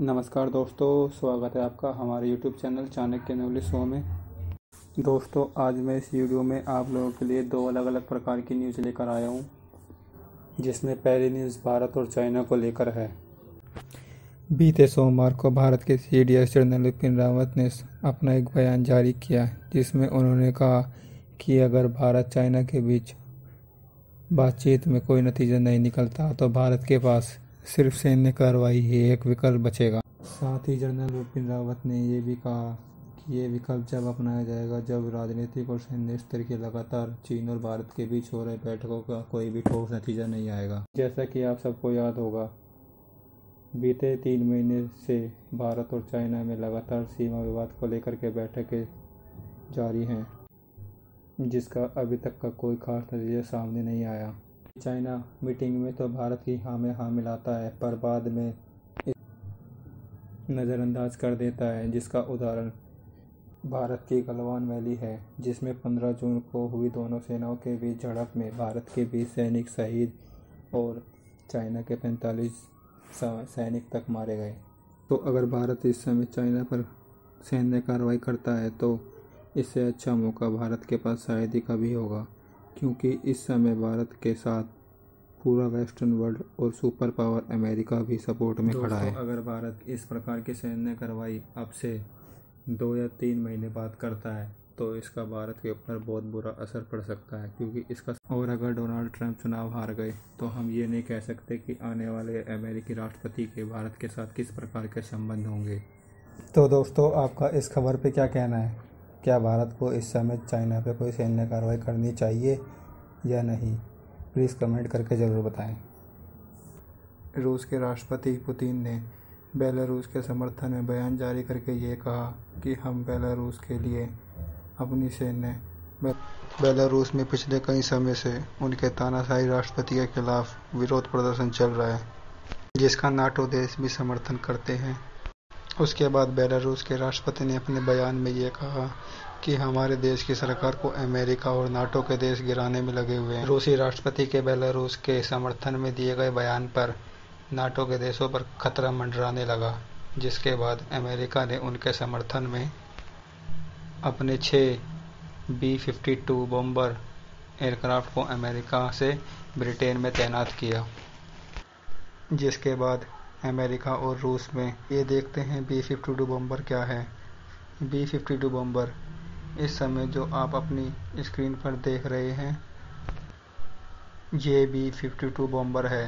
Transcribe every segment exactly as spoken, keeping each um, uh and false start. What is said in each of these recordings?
नमस्कार दोस्तों, स्वागत है आपका हमारे YouTube channel Chanakya knowledge show में। दोस्तों, आज मैं इस वीडियो में आप लोगों के लिए दो अलग अलग प्रकार की न्यूज़ लेकर आया हूँ, जिसमें पहली न्यूज़ भारत और चाइना को लेकर है। बीते सोमवार को भारत के C D S general Bipin Rawat ने अपना एक बयान जारी किया, जिसमें उन्होंने कहा कि अगर भारत चाइना के बीच बातचीत में कोई नतीजा नहीं निकलता तो भारत के पास सिर्फ सैन्य कार्रवाई ही एक विकल्प बचेगा। साथ ही जनरल बिपिन रावत ने यह भी कहा कि ये विकल्प जब अपनाया जाएगा जब राजनीतिक और सैन्य स्तर की लगातार चीन और भारत के बीच हो रहे बैठकों का कोई भी ठोस नतीजा नहीं आएगा। जैसा कि आप सबको याद होगा, बीते तीन महीने से भारत और चाइना में लगातार सीमा विवाद को लेकर के बैठकें जारी हैं, जिसका अभी तक का कोई खास नतीजा सामने नहीं आया। चाइना मीटिंग में तो भारत की हाँ में हाँ मिलाता है, पर बाद में नज़रअंदाज कर देता है, जिसका उदाहरण भारत की गलवान वैली है, जिसमें पंद्रह जून को हुई दोनों सेनाओं के बीच झड़प में भारत के बीस सैनिक शहीद और चाइना के पैंतालीस सैनिक तक मारे गए। तो अगर भारत इस समय चाइना पर सैन्य कार्रवाई करता है तो इससे अच्छा मौका भारत के पास शायद ही कभी होगा, क्योंकि इस समय भारत के साथ पूरा वेस्टर्न वर्ल्ड और सुपर पावर अमेरिका भी सपोर्ट में खड़ा है। अगर भारत इस प्रकार की सैन्य कार्रवाई अब से दो या तीन महीने बाद करता है तो इसका भारत के ऊपर बहुत बुरा असर पड़ सकता है, क्योंकि इसका और अगर डोनाल्ड ट्रंप चुनाव हार गए तो हम ये नहीं कह सकते कि आने वाले अमेरिकी राष्ट्रपति के भारत के साथ किस प्रकार के संबंध होंगे। तो दोस्तों, आपका इस खबर पे क्या कहना है? क्या भारत को इस समय चाइना पे कोई सैन्य कार्रवाई करनी चाहिए या नहीं? प्लीज़ कमेंट करके ज़रूर बताएं। रूस के राष्ट्रपति पुतिन ने बेलारूस के समर्थन में बयान जारी करके ये कहा कि हम बेलारूस के लिए अपनी सैन्य बेलारूस में पिछले कई समय से उनके तानाशाही राष्ट्रपति के खिलाफ विरोध प्रदर्शन चल रहा है, जिसका नाटो देश भी समर्थन करते हैं। उसके बाद बेलारूस के राष्ट्रपति ने अपने बयान में यह कहा कि हमारे देश की सरकार को अमेरिका और नाटो के देश गिराने में लगे हुए हैं। रूसी राष्ट्रपति के बेलारूस के समर्थन में दिए गए बयान पर नाटो के देशों पर खतरा मंडराने लगा, जिसके बाद अमेरिका ने उनके समर्थन में अपने छः B fifty two bomber aircraft को अमेरिका से ब्रिटेन में तैनात किया, जिसके बाद अमेरिका और रूस में ये देखते हैं बी फिफ्टी टू बॉम्बर क्या है। बी फिफ्टी टू बॉम्बर इस समय जो आप अपनी स्क्रीन पर देख रहे हैं, ये बी फिफ्टी टू बॉम्बर है।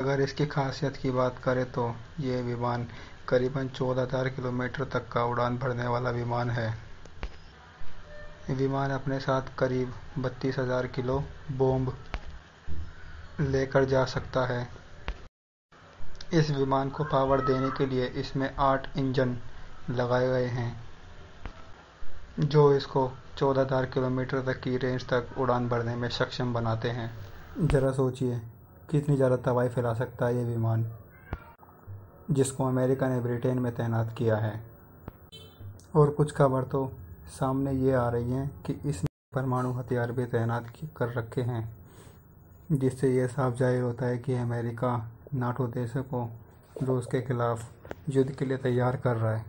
अगर इसकी खासियत की बात करें तो ये विमान करीबन चौदह हज़ार किलोमीटर तक का उड़ान भरने वाला विमान है। विमान अपने साथ करीब बत्तीस हज़ार किलो बॉम्ब लेकर जा सकता है। इस विमान को पावर देने के लिए इसमें आठ इंजन लगाए गए हैं, जो इसको चौदह हजार किलोमीटर तक की रेंज तक उड़ान भरने में सक्षम बनाते हैं। ज़रा सोचिए कितनी ज़्यादा तबाही फैला सकता है ये विमान, जिसको अमेरिका ने ब्रिटेन में तैनात किया है। और कुछ खबर तो सामने ये आ रही हैं कि इसमें परमाणु हथियार भी तैनात कर रखे हैं, जिससे ये साफ जाहिर होता है कि अमेरिका नाटो देशों को रूस के खिलाफ युद्ध के लिए तैयार कर रहा है।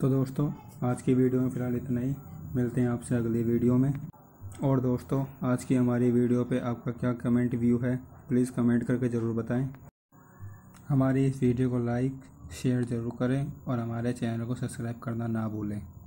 तो दोस्तों, आज की वीडियो में फ़िलहाल इतना ही। मिलते हैं आपसे अगली वीडियो में। और दोस्तों, आज की हमारी वीडियो पे आपका क्या कमेंट व्यू है, प्लीज़ कमेंट करके ज़रूर बताएं। हमारी इस वीडियो को लाइक शेयर ज़रूर करें और हमारे चैनल को सब्सक्राइब करना ना भूलें।